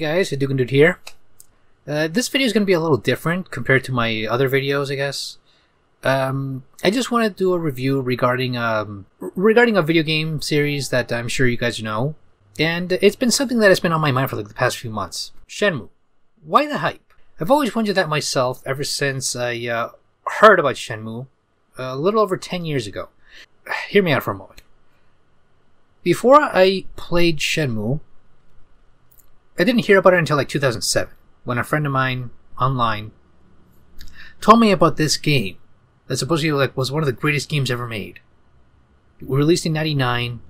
Hey guys, it's Duke and Dude here. This video is going to be a little different compared to my other videos, I guess. I just want to do a review regarding a video game series that I'm sure you guys know. And it's been something that has been on my mind for like the past few months. Shenmue. Why the hype? I've always wondered that myself ever since I heard about Shenmue a little over 10 years ago. Hear me out for a moment. Before I played Shenmue, I didn't hear about it until like 2007, when a friend of mine online told me about this game that supposedly like was one of the greatest games ever made. It was released in '99.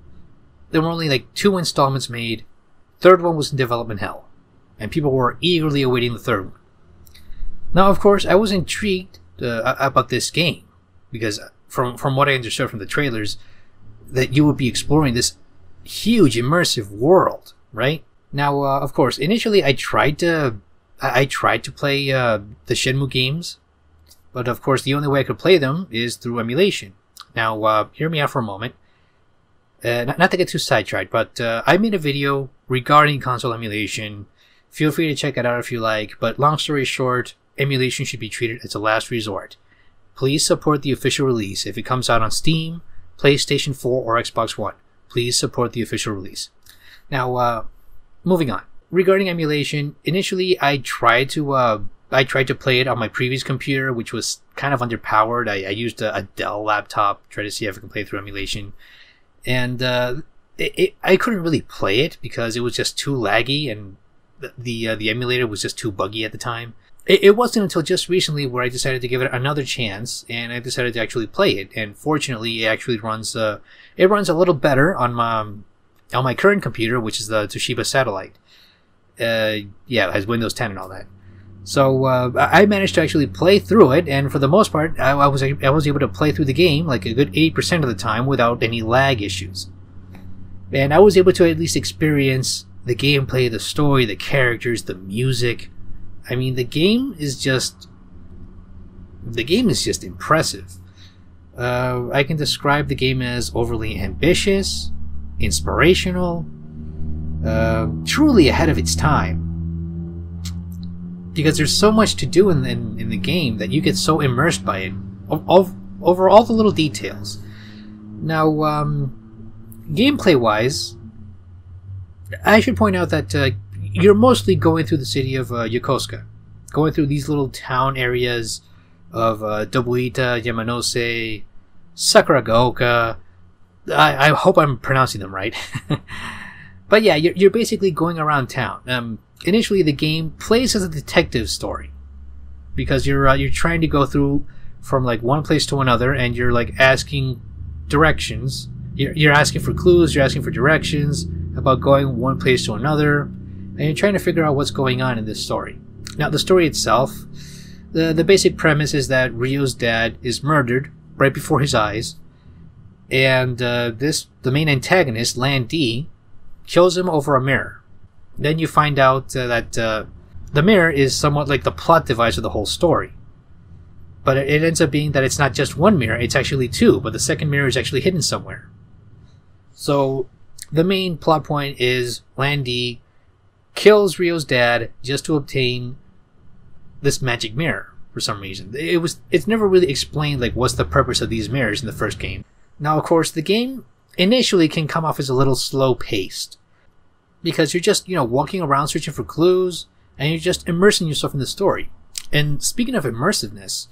There were only like 2 installments made. Third one was in development hell, and people were eagerly awaiting the third one. Now, of course, I was intrigued about this game because from what I understood from the trailers, that you would be exploring this huge immersive world, right? Now, of course, initially I tried to play the Shenmue games, but of course the only way I could play them is through emulation. Now, hear me out for a moment. Not to get too sidetracked, but I made a video regarding console emulation. Feel free to check it out if you like, but long story short, emulation should be treated as a last resort. Please support the official release. If it comes out on Steam, PlayStation 4, or Xbox One, please support the official release. Now, moving on. Regarding emulation, initially I tried to play it on my previous computer, which was kind of underpowered. I used a Dell laptop, tried to see if I could play through emulation, and I couldn't really play it because it was just too laggy, and the emulator was just too buggy at the time. It wasn't until just recently where I decided to give it another chance, and I decided to actually play it. And fortunately, it actually runs a little better on my current computer, which is the Toshiba Satellite. Yeah, it has Windows 10 and all that. So I managed to actually play through it, and for the most part, I was able to play through the game like a good 80% of the time without any lag issues. And I was able to at least experience the gameplay, the story, the characters, the music. I mean, the game is just impressive. I can describe the game as overly ambitious, inspirational, truly ahead of its time, because there's so much to do in the game that you get so immersed by it over all the little details. Now, gameplay wise, I should point out that you're mostly going through the city of Yokosuka, going through these little town areas of Dobuita, Yamanose, Sakuragaoka. I hope I'm pronouncing them right. But yeah, you're basically going around town. Initially, the game plays as a detective story because you're trying to go through from like one place to another, and you're like asking directions. You're asking for clues. You're asking for directions about going one place to another, and you're trying to figure out what's going on in this story. Now, the story itself, the basic premise is that Ryo's dad is murdered right before his eyes. And the main antagonist, Lan Di, kills him over a mirror. Then you find out that the mirror is somewhat like the plot device of the whole story. But it ends up being that it's not just one mirror, it's actually 2, but the second mirror is actually hidden somewhere. So the main plot point is Lan Di kills Ryo's dad just to obtain this magic mirror for some reason. It's never really explained like what's the purpose of these mirrors in the first game. Now, of course, the game initially can come off as a little slow-paced because you're just, walking around searching for clues, and you're just immersing yourself in the story. And speaking of immersiveness,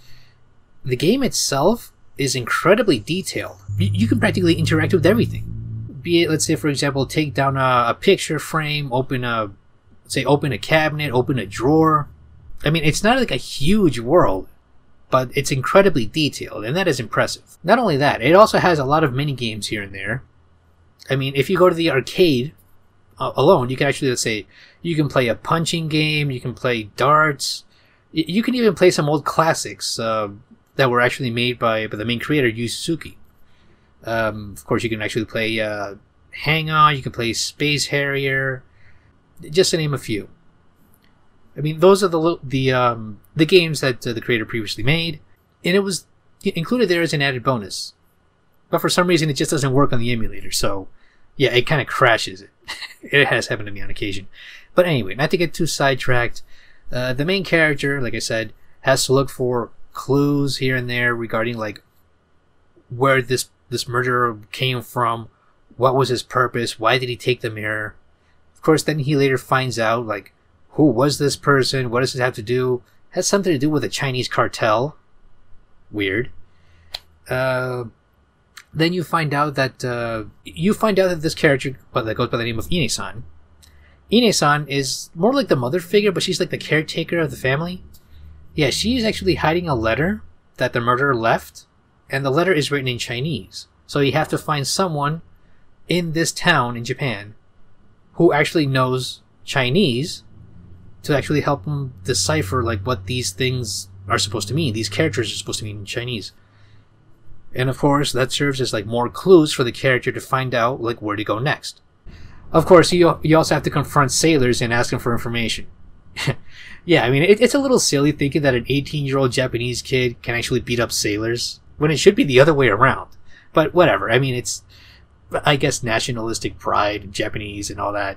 the game itself is incredibly detailed. You can practically interact with everything. Be it, let's say, for example, take down a picture frame, open a cabinet, open a drawer. I mean, it's not like a huge world, but it's incredibly detailed, and that is impressive. Not only that, it also has a lot of mini-games here and there. I mean, if you go to the arcade alone, you can actually, let's say, you can play a punching game, you can play darts, you can even play some old classics that were actually made by the main creator, Yu Suzuki. Of course, you can actually play Hang-On, you can play Space Harrier, just to name a few. I mean, those are the games that the creator previously made, and it was included there as an added bonus. But for some reason, it just doesn't work on the emulator, so yeah, it kind of crashes it. It has happened to me on occasion. But anyway, not to get too sidetracked, the main character, like I said, has to look for clues here and there regarding like where this murderer came from, what was his purpose, why did he take the mirror. Of course, then he later finds out like who was this person, what does it have to do, has something to do with a Chinese cartel. Weird. Then you find out that this character that goes by the name of Ine-san. Ine-san is more like the mother figure, but she's like the caretaker of the family. Yeah, she's actually hiding a letter that the murderer left, and the letter is written in Chinese. So you have to find someone in this town in Japan who actually knows Chinese to actually help them decipher like what these things are supposed to mean. These characters are supposed to mean in Chinese. And of course, that serves as like more clues for the character to find out like where to go next. Of course, you also have to confront sailors and ask them for information. Yeah, I mean, it's a little silly thinking that an 18-year-old Japanese kid can actually beat up sailors when it should be the other way around. But whatever. I mean, it's, I guess, nationalistic pride, Japanese and all that.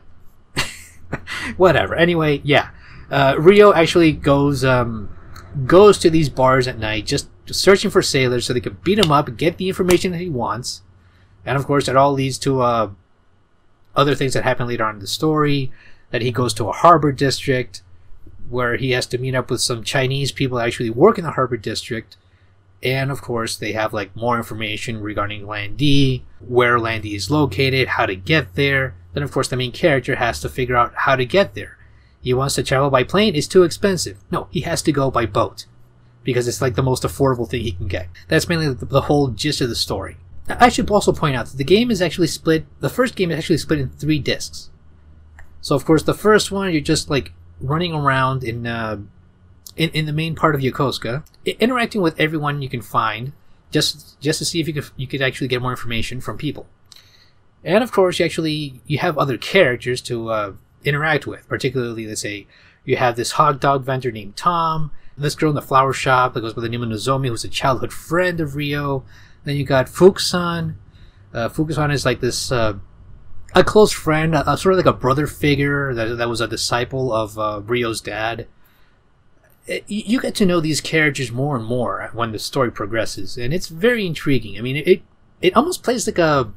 Whatever. Anyway, yeah. Ryo actually goes to these bars at night just searching for sailors so they can beat him up, get the information that he wants. And of course, it all leads to other things that happen later on in the story, that he goes to a harbor district where he has to meet up with some Chinese people that actually work in the harbor district. And of course, they have like more information regarding Lan Di, where Lan Di is located, how to get there. Then of course, the main character has to figure out how to get there. He wants to travel by plane, it's too expensive. No, he has to go by boat because it's like the most affordable thing he can get. That's mainly the whole gist of the story. Now, I should also point out that the game is actually split, the first game is actually split in 3 discs. So of course, the first one, you're just like running around in the main part of Yokosuka, interacting with everyone you can find, just to see if you could actually get more information from people. And of course, you have other characters to interact with. Particularly, let's say you have this hot dog vendor named Tom, this girl in the flower shop that goes by the name of Nozomi, who's a childhood friend of Ryo. Then you got Fukusan. Fukusan is like this a close friend, sort of like a brother figure that was a disciple of Ryo's dad. You get to know these characters more and more when the story progresses, and it's very intriguing. I mean, it almost plays like a,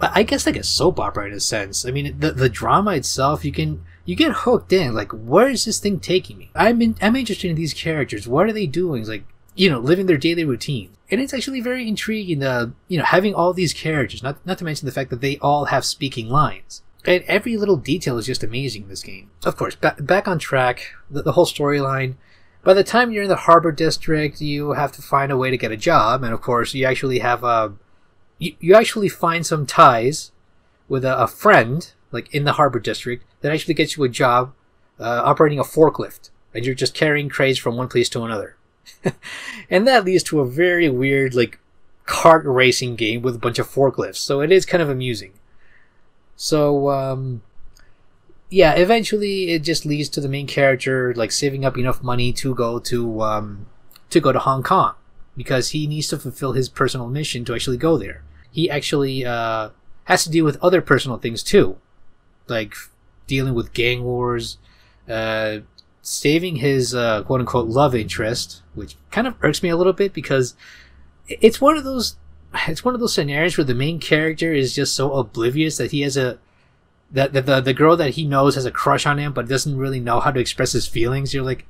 I guess, like a soap opera in a sense. I mean, the drama itself, you get hooked in. Like, where is this thing taking me? I'm interested in these characters. What are they doing? It's like, you know, living their daily routine, and it's actually very intriguing. You know, having all these characters, not to mention the fact that they all have speaking lines. And every little detail is just amazing in this game. Of course, back on track, the whole storyline. By the time you're in the harbor district, you have to find a way to get a job. And of course, you actually have you actually find some ties with a friend, like in the harbor district, that actually gets you a job operating a forklift. And you're just carrying crates from one place to another. And that leads to a very weird, like, kart racing game with a bunch of forklifts. So it is kind of amusing. So, yeah, eventually it just leads to the main character, like, saving up enough money to go to Hong Kong, because he needs to fulfill his personal mission to actually go there. He actually, has to deal with other personal things too, like dealing with gang wars, saving his, quote-unquote love interest, which kind of irks me a little bit, because it's one of those scenarios where the main character is just so oblivious that he has the girl that he knows has a crush on him, but doesn't really know how to express his feelings. You're like,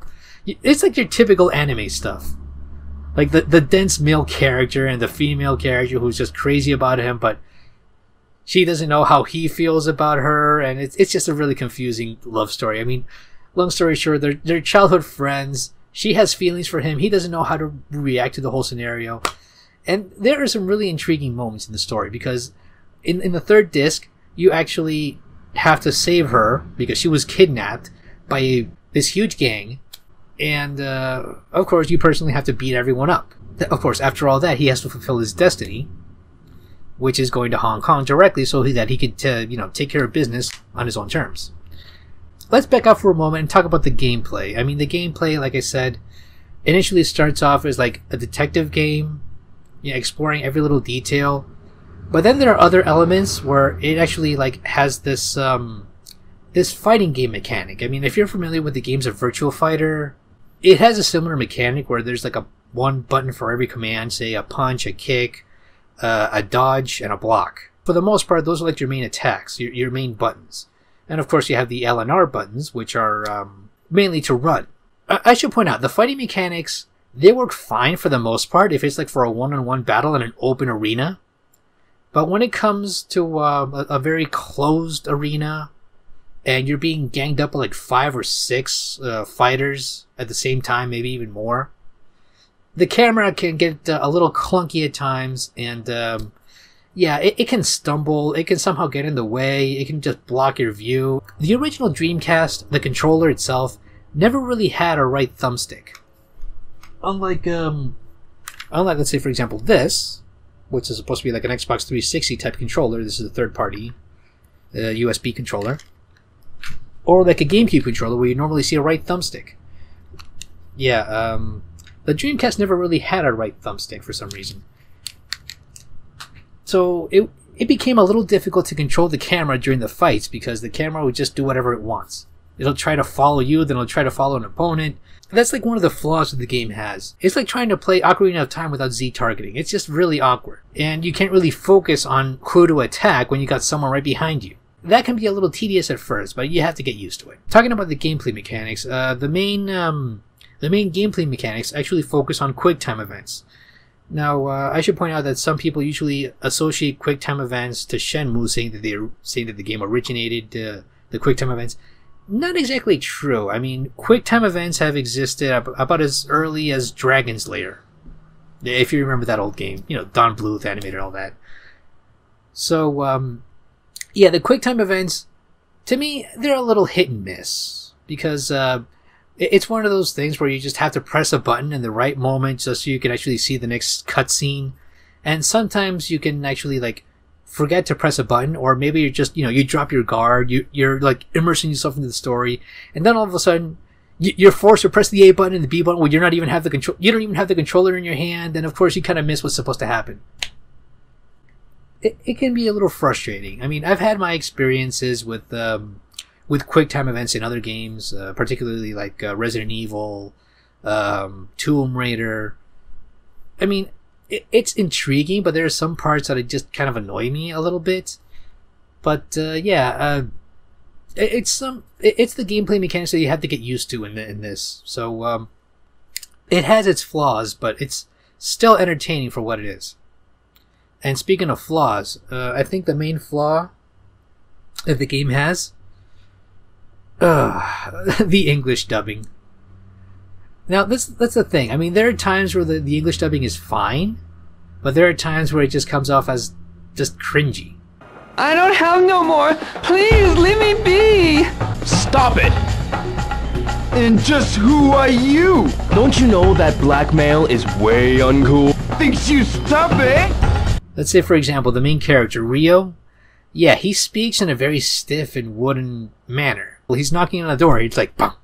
it's like your typical anime stuff, like the dense male character and the female character who's just crazy about him, but she doesn't know how he feels about her, and it's just a really confusing love story. I mean, long story short, they're childhood friends. She has feelings for him. He doesn't know how to react to the whole scenario. And there are some really intriguing moments in the story, because in the third disc, you actually have to save her because she was kidnapped by this huge gang. And, of course, you personally have to beat everyone up. Of course, after all that, he has to fulfill his destiny, which is going to Hong Kong directly so that he could, you know, take care of business on his own terms. Let's back up for a moment and talk about the gameplay. I mean, the gameplay, like I said, initially starts off as like a detective game, exploring every little detail, but then there are other elements where it actually like has this this fighting game mechanic. I mean, if you're familiar with the games of Virtua Fighter, it has a similar mechanic where there's like a one button for every command, say a punch, a kick, a dodge, and a block. For the most part, those are like your main attacks, your main buttons. And of course, you have the L and R buttons, which are mainly to run. I should point out, the fighting mechanics, they work fine for the most part if it's like for a one-on-one battle in an open arena. But when it comes to a very closed arena, and you're being ganged up like 5 or 6 fighters at the same time, maybe even more, the camera can get a little clunky at times, and yeah, it can stumble, it can somehow get in the way, it can just block your view. The original Dreamcast, the controller itself, never really had a right thumbstick. Unlike, let's say, for example, this, which is supposed to be like an Xbox 360 type controller. This is a third-party USB controller. Or like a GameCube controller where you normally see a right thumbstick. Yeah, the Dreamcast never really had a right thumbstick for some reason. So it became a little difficult to control the camera during the fights because the camera would just do whatever it wants. It'll try to follow you, then it'll try to follow an opponent. That's like one of the flaws that the game has. It's like trying to play Ocarina of Time without Z-targeting. It's just really awkward. And you can't really focus on who to attack when you got someone right behind you. That can be a little tedious at first, but you have to get used to it. Talking about the gameplay mechanics, the main gameplay mechanics actually focus on quick time events. Now, I should point out that some people usually associate quick time events to Shenmue, saying that the game originated the quick time events. Not exactly true. I mean, quick time events have existed about as early as Dragon's Lair, if you remember that old game. You know, Don Bluth animated all that. So, yeah, the quick time events, to me, they're a little hit and miss because it's one of those things where you just have to press a button in the right moment just so you can actually see the next cutscene. And sometimes you can actually like forget to press a button, or maybe you're just, you know, you drop your guard, you're like immersing yourself into the story, and then all of a sudden you're forced to press the A button and the B button when you don't even have the controller in your hand, and of course you kind of miss what's supposed to happen. It can be a little frustrating. I mean, I've had my experiences with quick time events in other games, particularly like Resident Evil, Tomb Raider. I mean, it's intriguing, but there are some parts that just kind of annoy me a little bit. But yeah, it's the gameplay mechanics that you have to get used to in this. So it has its flaws, but it's still entertaining for what it is. And speaking of flaws, I think the main flaw that the game has, the English dubbing. Now, that's the thing. I mean, there are times where the English dubbing is fine, but there are times where it just comes off as just cringy. I don't have no more. Please, leave me be. Stop it. And just who are you? Don't you know that blackmail is way uncool? Thinks you stop it? Let's say, for example, the main character, Ryo. Yeah, he speaks in a very stiff and wooden manner. Well, he's knocking on the door. He's like, bum,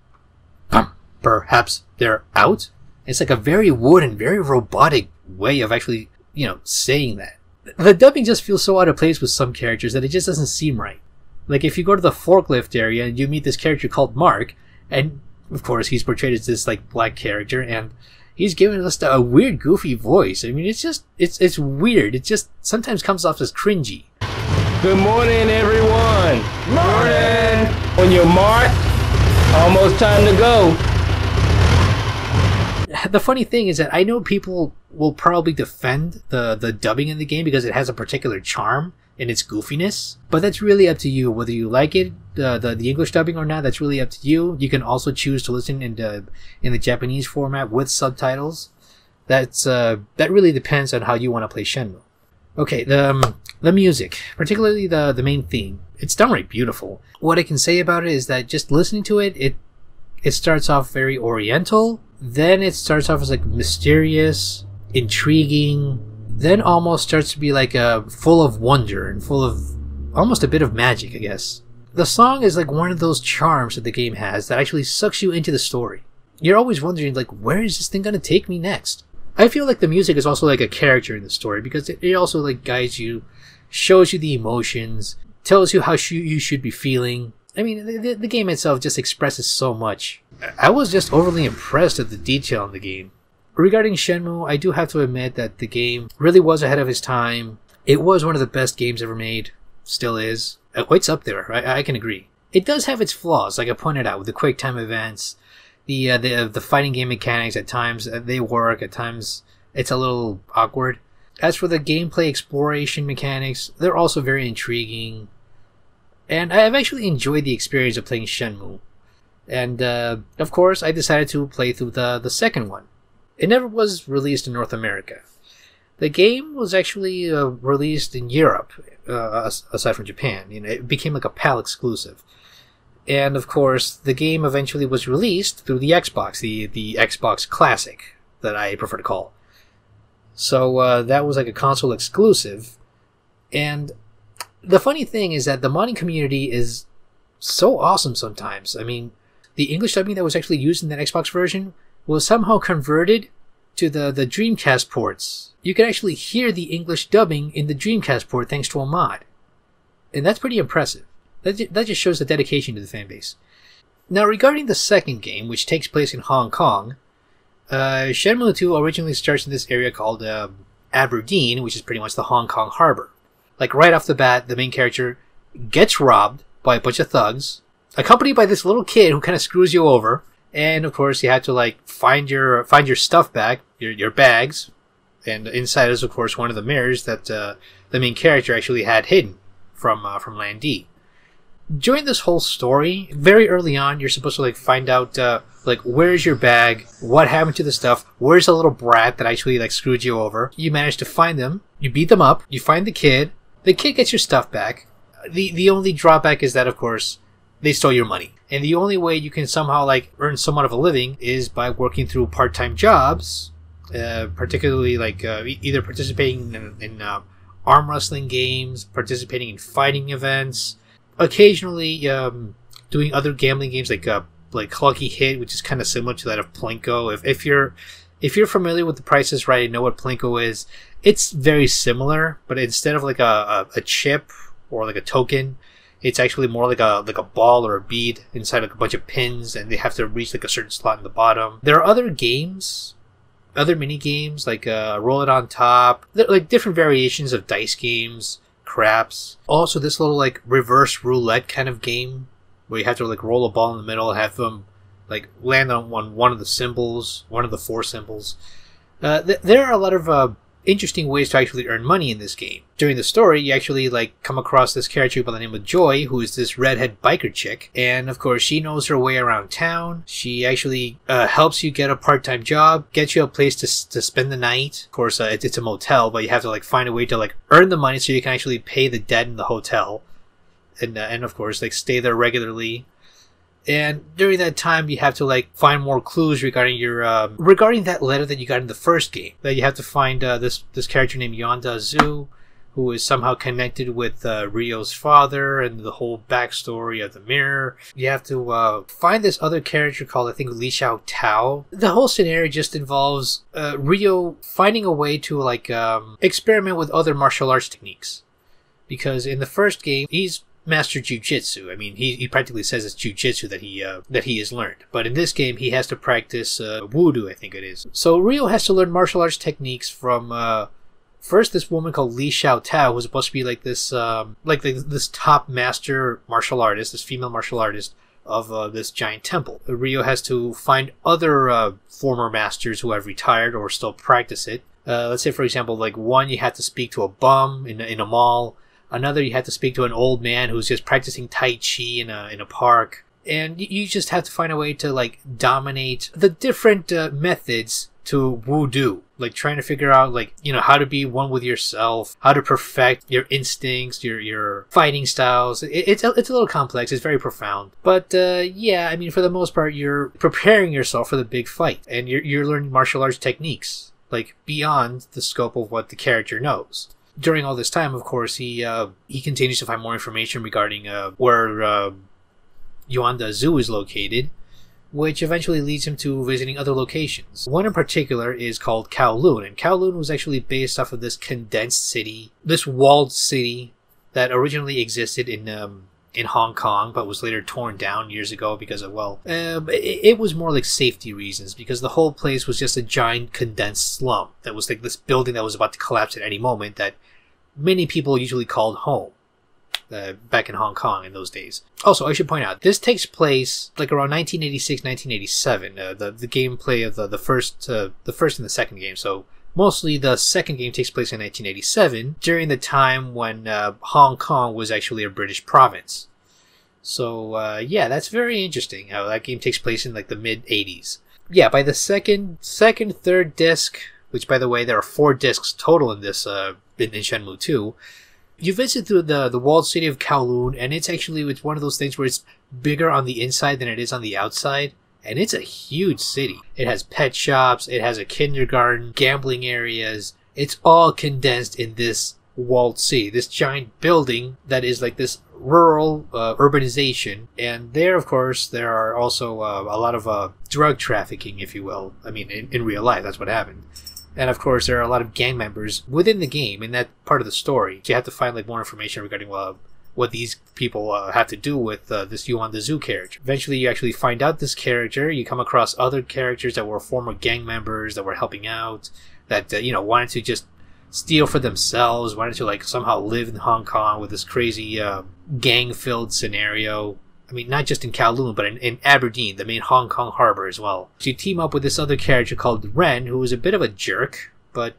bum, perhaps they're out. It's like a very wooden, very robotic way of actually, you know, saying that. The dubbing just feels so out of place with some characters that it just doesn't seem right. Like if you go to the forklift area and you meet this character called Mark, and of course he's portrayed as this like black character, and he's giving us a weird, goofy voice. I mean, it's just it's weird. It just sometimes comes off as cringy. Good morning, everyone. Morning. On your mark, almost time to go. The funny thing is that I know people will probably defend the dubbing in the game because it has a particular charm in its goofiness, but that's really up to you. Whether you like it, the English dubbing or not, that's really up to you. You can also choose to listen in the Japanese format with subtitles. That really depends on how you want to play Shenmue. Okay, the music, particularly the main theme, it's downright beautiful. What I can say about it is that just listening to it, it starts off very oriental. Then it starts off as like mysterious, intriguing, then almost starts to be like full of wonder and full of almost a bit of magic, I guess. The song is like one of those charms that the game has that actually sucks you into the story. You're always wondering like, where is this thing gonna take me next? I feel like the music is also like a character in the story because it also like guides you, shows you the emotions, tells you how you should be feeling. I mean, the game itself just expresses so much. I was just overly impressed at the detail in the game. Regarding Shenmue, I do have to admit that the game really was ahead of its time. It was one of the best games ever made. Still is. It's up there, right? I can agree. It does have its flaws, like I pointed out, with the quick time events, the fighting game mechanics. At times they work, at times it's a little awkward. As for the gameplay exploration mechanics, they're also very intriguing. And I've actually enjoyed the experience of playing Shenmue. And of course, I decided to play through the second one. It never was released in North America. The game was actually released in Europe, aside from Japan. You know, it became like a PAL exclusive. And of course, the game eventually was released through the Xbox, the Xbox Classic, that I prefer to call. So that was like a console exclusive. And the funny thing is that the modding community is so awesome sometimes. I mean, the English dubbing that was actually used in that Xbox version was somehow converted to the Dreamcast ports. You can actually hear the English dubbing in the Dreamcast port thanks to a mod. And that's pretty impressive. That just shows the dedication to the fanbase. Now, regarding the second game, which takes place in Hong Kong, Shenmue 2 originally starts in this area called Aberdeen, which is pretty much the Hong Kong harbor. Like, right off the bat, the main character gets robbed by a bunch of thugs, accompanied by this little kid who kind of screws you over. And of course, you have to like find your stuff back, your bags, and inside is of course one of the mirrors that the main character actually had hidden from Lan Di. During this whole story, very early on, you're supposed to like find out like, where's your bag, what happened to the stuff, where's the little brat that actually like screwed you over. You manage to find them, you beat them up, you find the kid. The kid gets your stuff back. The only drawback is that of course they stole your money. And the only way you can somehow like earn somewhat of a living is by working through part-time jobs, particularly like either participating in arm wrestling games, participating in fighting events, occasionally doing other gambling games like Lucky Hit, which is kind of similar to that of Plinko. If you're familiar with The Price is Right and know what Plinko is, it's very similar, but instead of like a chip or like a token, it's actually more like a ball or a bead inside like a bunch of pins, and they have to reach like a certain slot in the bottom. There are other games, other mini games like Roll It on Top, like different variations of dice games, craps. Also, this little like reverse roulette kind of game where you have to like roll a ball in the middle, have them like land on one of the symbols, one of the four symbols. There are a lot of interesting ways to actually earn money in this game. During the story, you actually like come across this character by the name of Joy, who is this redhead biker chick, and of course she knows her way around town. She actually helps you get a part-time job, gets you a place to spend the night. Of course, it's a motel, but you have to like find a way to like earn the money so you can actually pay the debt in the hotel, and of course like stay there regularly. And during that time, you have to like find more clues regarding your regarding that letter that you got in the first game. That you have to find this character named Yuanda Zhu, who is somehow connected with Ryo's father and the whole backstory of the mirror. You have to find this other character called, I think, Li Xiao Tao. The whole scenario just involves Ryo finding a way to like experiment with other martial arts techniques, because in the first game he's master jujitsu. I mean, he practically says it's jujitsu that he has learned. But in this game, he has to practice Wudu, I think it is. So Ryo has to learn martial arts techniques from first this woman called Li Xiao Tao, who's supposed to be like this this top master martial artist, this female martial artist of this giant temple. Ryo has to find other former masters who have retired or still practice it. Let's say, for example, like one you have to speak to a bum in a mall. Another, you have to speak to an old man who's just practicing Tai Chi in a park. And you just have to find a way to, like, dominate the different methods to Wudu. Like, trying to figure out, like, you know, how to be one with yourself, how to perfect your instincts, your fighting styles. It's a little complex. It's very profound. But, yeah, I mean, for the most part, you're preparing yourself for the big fight. And you're learning martial arts techniques, like, beyond the scope of what the character knows. During all this time, of course, he continues to find more information regarding where Yuanda Zhu is located, which eventually leads him to visiting other locations. One in particular is called Kowloon, and Kowloon was actually based off of this condensed city, this walled city that originally existed in Hong Kong, but was later torn down years ago because of, well, it was more like safety reasons, because the whole place was just a giant condensed slum that was like this building that was about to collapse at any moment that many people usually called home back in Hong Kong in those days. Also, I should point out, this takes place like around 1986, 1987, the gameplay of the first and the second game, so mostly the second game takes place in 1987, during the time when Hong Kong was actually a British province. So, yeah, that's very interesting how that game takes place in, like, the mid-80s. Yeah, by the third disc, which, by the way, there are 4 discs total in this, in Shenmue 2, you visit through the walled city of Kowloon, and it's one of those things where it's bigger on the inside than it is on the outside. And it's a huge city. It has pet shops, it has a kindergarten, gambling areas. It's all condensed in this walled city, this giant building that is like this rural urbanization. And there, of course, there are also a lot of drug trafficking, if you will. I mean, in real life, that's what happened. And of course, there are a lot of gang members within the game, in that part of the story. So you have to find like more information regarding what these people have to do with this Yuanda Zhu character. Eventually, you actually find out this character. You come across other characters that were former gang members that were helping out, that you know, wanted to just steal for themselves, wanted to like somehow live in Hong Kong with this crazy gang-filled scenario. I mean, not just in Kowloon, but in Aberdeen, the main Hong Kong harbor as well. So you team up with this other character called Ren, who is a bit of a jerk, but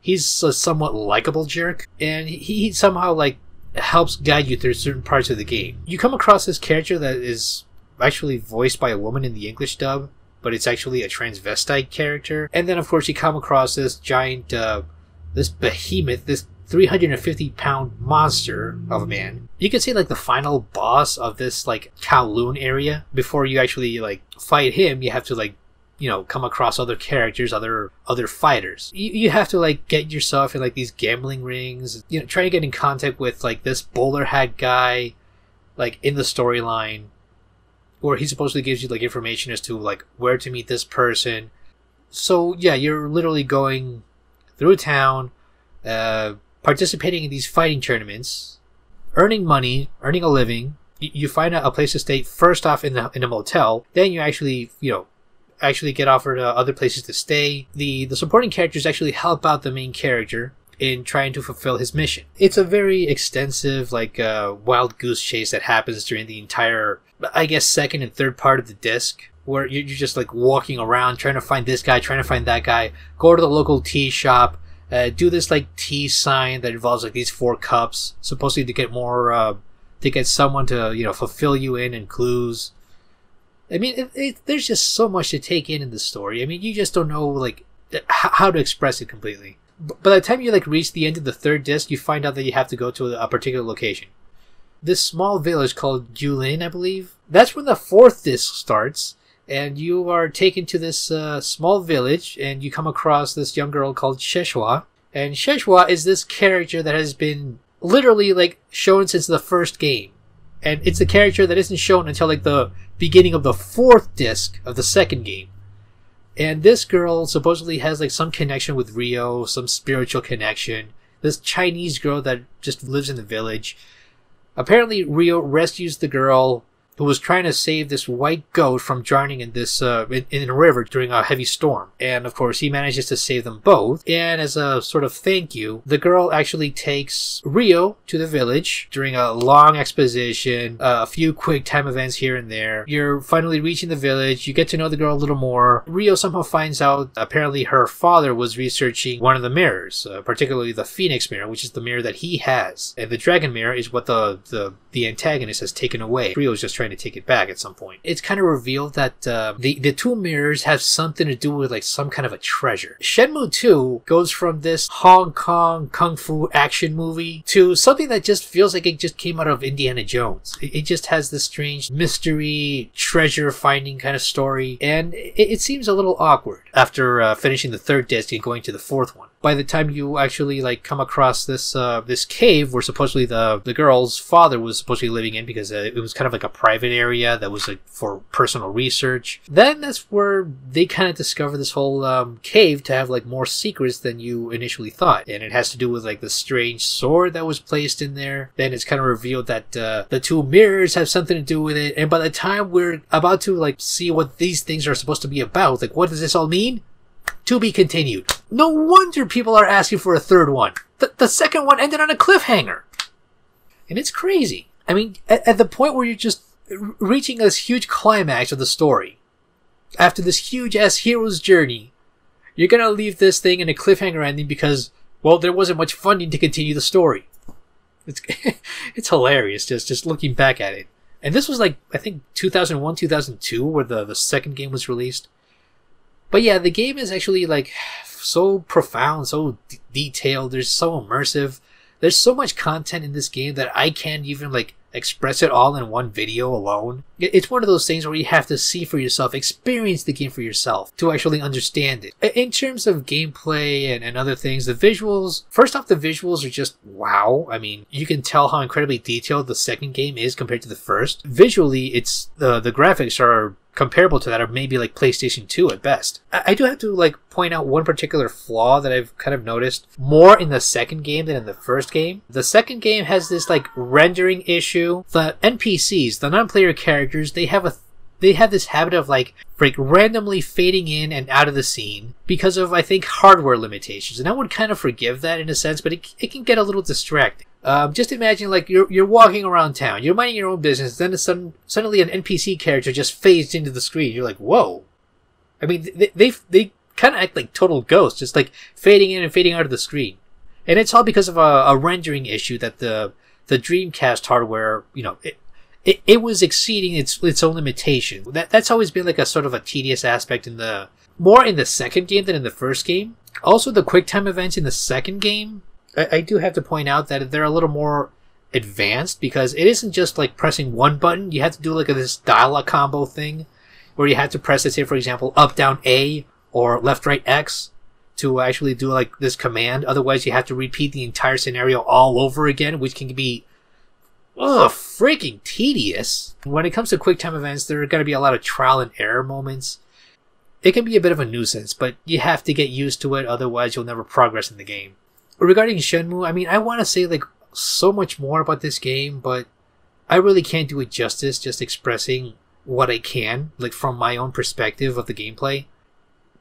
he's a somewhat likable jerk, and he somehow like helps guide you through certain parts of the game. You come across this character that is actually voiced by a woman in the English dub, but it's actually a transvestite character. And then, of course, you come across this giant, this behemoth, this 350-pound monster of a man. You can say, like, the final boss of this, like, Kowloon area. Before you actually, like, fight him, you have to, like, you know, come across other characters, other fighters. You have to like get yourself in like these gambling rings, you know, try to get in contact with like this bowler hat guy, like in the storyline, where he supposedly gives you like information as to like where to meet this person. So yeah, you're literally going through town, participating in these fighting tournaments, earning money, earning a living. You find a place to stay first off in a motel, then you actually, you know, get offered other places to stay. The supporting characters actually help out the main character in trying to fulfill his mission. It's a very extensive, like, wild goose chase that happens during the entire, I guess, second and third part of the disc, where you're just, like, walking around, trying to find this guy, trying to find that guy, go to the local tea shop, do this, like, tea sign that involves, like, these 4 cups, supposedly to get more, to get someone to, you know, fulfill you in and clues. I mean, there's just so much to take in the story. I mean, you just don't know, like, how to express it completely. But by the time you, like, reach the end of the third disc, you find out that you have to go to a particular location. This small village called Julin, I believe. That's when the fourth disc starts, and you are taken to this small village, and you come across this young girl called Shenhua. And Shenhua is this character that has been literally, like, shown since the first game. And it's a character that isn't shown until, like, the beginning of the fourth disc of the second game. And this girl supposedly has, like, some connection with Ryo, some spiritual connection. This Chinese girl that just lives in the village. Apparently, Ryo rescues the girl who was trying to save this white goat from drowning in this in a river during a heavy storm. And, of course, he manages to save them both. And as a sort of thank you, the girl actually takes Ryo to the village during a long exposition, a few quick time events here and there. You're finally reaching the village. You get to know the girl a little more. Ryo somehow finds out apparently her father was researching one of the mirrors, particularly the Phoenix mirror, which is the mirror that he has. And the Dragon mirror is what the antagonist has taken away. Ryo is just trying to take it back at some point. It's kind of revealed that the two mirrors have something to do with like some kind of a treasure. Shenmue 2 goes from this Hong Kong kung fu action movie to something that just feels like it just came out of Indiana Jones. It just has this strange mystery, treasure finding kind of story, and it seems a little awkward after finishing the third disc and going to the fourth one. by the time you actually like come across this this cave where supposedly the girl's father was supposedly living in, because it was kind of like a private area that was like for personal research, then that's where they kind of discover this whole cave to have like more secrets than you initially thought. And it has to do with like the strange sword that was placed in there. Then it's kind of revealed that the two mirrors have something to do with it. And by the time we're about to like see what these things are supposed to be about, like what does this all mean? To be continued. No wonder people are asking for a third one. The second one ended on a cliffhanger. And it's crazy. I mean, at the point where you're just reaching this huge climax of the story, after this huge-ass hero's journey, you're gonna leave this thing in a cliffhanger ending because, well, there wasn't much funding to continue the story. It's it's hilarious just looking back at it. And this was like, I think, 2001, 2002, where the second game was released. But yeah, the game is actually like so profound, so detailed, there's so immersive. There's so much content in this game that I can't even like express it all in one video alone. It's one of those things where you have to see for yourself, experience the game for yourself to actually understand it. In terms of gameplay and other things, the visuals, first off, the visuals are just wow. I mean, you can tell how incredibly detailed the second game is compared to the first. Visually, it's the graphics are comparable to that, or maybe like PlayStation 2 at best. I do have to like point out one particular flaw that I've kind of noticed more in the second game than in the first game. The second game has this like rendering issue. The NPCs, the non-player characters, they have this habit of like randomly fading in and out of the scene because of, I think, hardware limitations. And I would kind of forgive that in a sense, but it can get a little distracting. Just imagine like you're walking around town, you're minding your own business, then suddenly an NPC character just phased into the screen. You're like, whoa! I mean, they kind of act like total ghosts, just like fading in and fading out of the screen, and it's all because of a rendering issue that the Dreamcast hardware, you know, it was exceeding its own limitation. That's always been like a sort of a tedious aspect more in the second game than in the first game. Also, the QuickTime events in the second game, I do have to point out that they're a little more advanced, because it isn't just like pressing one button. You have to do like this dial-a combo thing where you have to press, let's say, for example, up, down, A or left, right, X to actually do like this command. Otherwise, you have to repeat the entire scenario all over again, which can be freaking tedious. When it comes to QuickTime events, there are going to be a lot of trial and error moments. It can be a bit of a nuisance, but you have to get used to it. Otherwise, you'll never progress in the game. Regarding Shenmue, I mean, I want to say like so much more about this game, but I really can't do it justice just expressing what I can, like from my own perspective of the gameplay.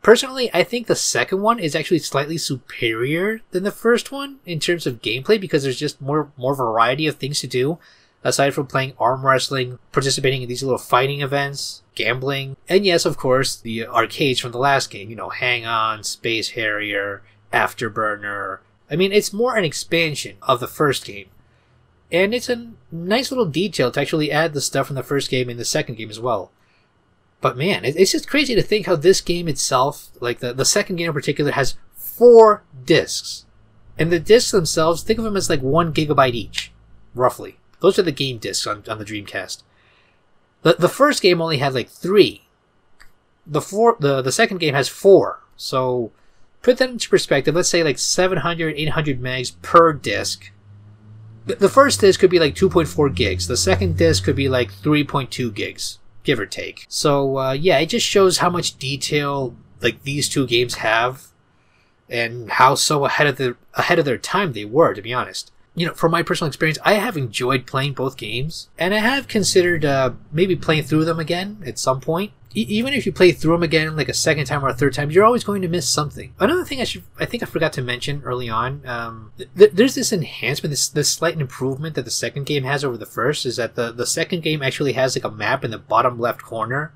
Personally, I think the second one is actually slightly superior than the first one in terms of gameplay, because there's just more variety of things to do aside from playing arm wrestling, participating in these little fighting events, gambling, and yes, of course, the arcades from the last game, you know, Hang-On, Space Harrier, Afterburner. I mean, it's more an expansion of the first game. And it's a nice little detail to actually add the stuff from the first game in the second game as well. But man, it's just crazy to think how this game itself, like the second game in particular, has 4 discs. And the discs themselves, think of them as like 1 gigabyte each, roughly. Those are the game discs on the Dreamcast. The first game only had like 3. The second game has 4. So put that into perspective, let's say like 700, 800 megs per disc. The first disc could be like 2.4 gigs. The second disc could be like 3.2 gigs, give or take. So yeah, it just shows how much detail like these two games have, and how so ahead of their time they were, to be honest. You know, from my personal experience, I have enjoyed playing both games, and I have considered maybe playing through them again at some point. Even if you play through them again like a second time or a third time, you're always going to miss something. Another thing I think I forgot to mention early on, there's this enhancement, this slight improvement that the second game has over the first, is that the second game actually has like a map in the bottom left corner,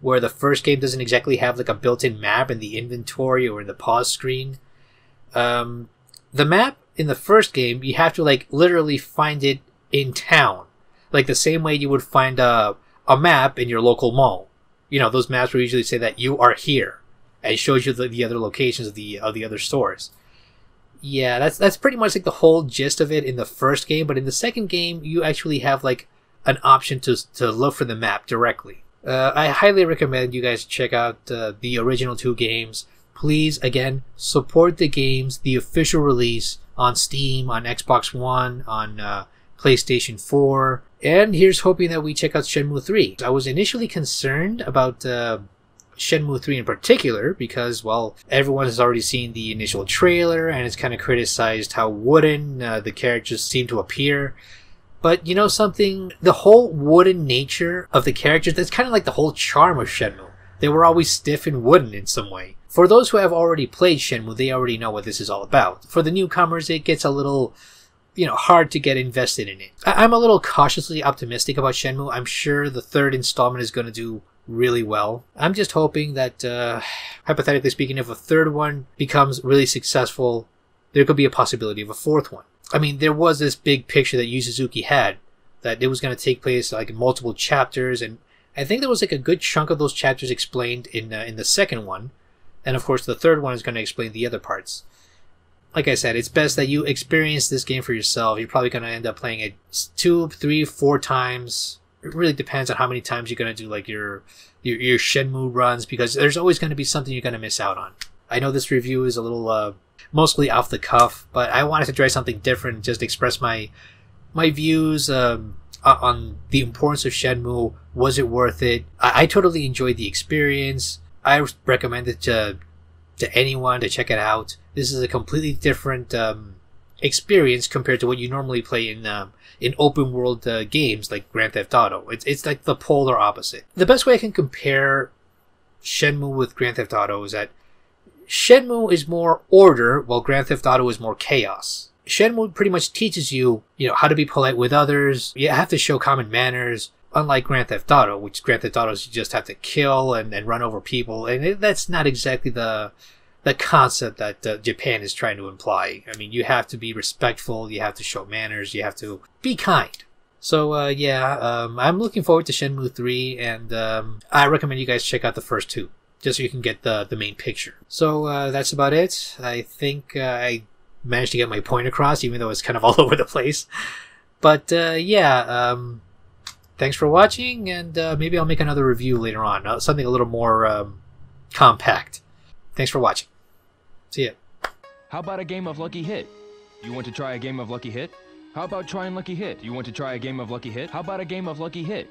where the first game doesn't exactly have like a built-in map in the inventory or in the pause screen. The map in the first game, you have to like literally find it in town, like the same way you would find a map in your local mall. You know, those maps will usually say that you are here, and it shows you the other locations of the other stores. Yeah, that's pretty much like the whole gist of it in the first game. But in the second game, you actually have like an option to look for the map directly. I highly recommend you guys check out the original 2 games. please, again, support the games, the official release on Steam, on Xbox One, on PlayStation 4. And here's hoping that we check out Shenmue 3. I was initially concerned about Shenmue 3 in particular because, well, everyone has already seen the initial trailer and it's kind of criticized how wooden the characters seem to appear. But you know something? The whole wooden nature of the characters, that's kind of like the whole charm of Shenmue. They were always stiff and wooden in some way. For those who have already played Shenmue, they already know what this is all about. For the newcomers, it gets a little, you know, hard to get invested in it. I'm a little cautiously optimistic about Shenmue. I'm sure the third installment is going to do really well. I'm just hoping that, hypothetically speaking, if a third one becomes really successful, there could be a possibility of a fourth one. I mean, there was this big picture that Yu Suzuki had, that it was going to take place like in multiple chapters, and I think there was like a good chunk of those chapters explained in the second one, and of course the third one is going to explain the other parts. Like I said, it's best that you experience this game for yourself. You're probably going to end up playing it 2, 3, 4 times. It really depends on how many times you're going to do like your Shenmue runs, because there's always going to be something you're going to miss out on. I know this review is a little mostly off the cuff, but I wanted to try something different, just express my views on the importance of Shenmue. Was it worth it? I totally enjoyed the experience. I recommend it to anyone to check it out. This is a completely different experience compared to what you normally play in open world games like Grand Theft Auto. It's like the polar opposite. The best way I can compare Shenmue with Grand Theft Auto is that Shenmue is more order, while Grand Theft Auto is more chaos. Shenmue pretty much teaches you, how to be polite with others. You have to show common manners, unlike Grand Theft Auto, which Grand Theft Auto is you just have to kill and run over people, and that's not exactly the concept that Japan is trying to imply. I mean, you have to be respectful, you have to show manners, you have to be kind. So I'm looking forward to Shenmue 3, and I recommend you guys check out the first two, just so you can get the main picture. So that's about it. I think I managed to get my point across, even though it's kind of all over the place. But thanks for watching, and maybe I'll make another review later on, something a little more compact. Thanks for watching. See ya. How about a game of Lucky Hit? You want to try a game of Lucky Hit? How about trying Lucky Hit? You want to try a game of Lucky Hit? How about a game of Lucky Hit?